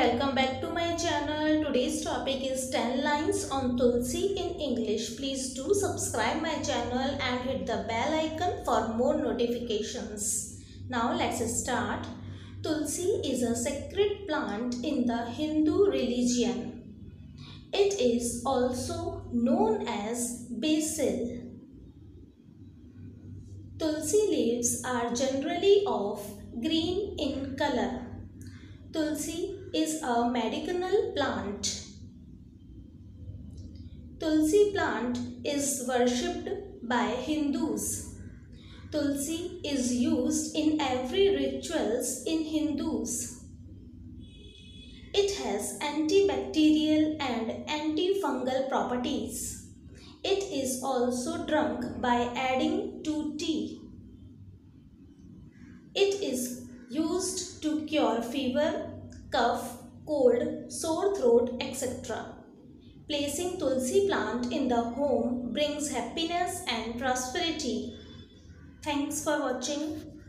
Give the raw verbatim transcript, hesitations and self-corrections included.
welcome back to my channel. Today's topic is ten lines on Tulsi in English. Please do subscribe my channel and hit the bell icon for more notifications. Now let's start. Tulsi is a sacred plant in the Hindu religion. It is also known as basil. Tulsi leaves are generally of green in color. Tulsi is a medicinal plant. Tulsi plant is worshipped by Hindus. Tulsi is used in every rituals in Hindus. It has antibacterial and antifungal properties. It is also drunk by adding to tea. It is used to cure fever, cough, cold, sore throat, et cetera. Placing Tulsi plant in the home brings happiness and prosperity. Thanks for watching.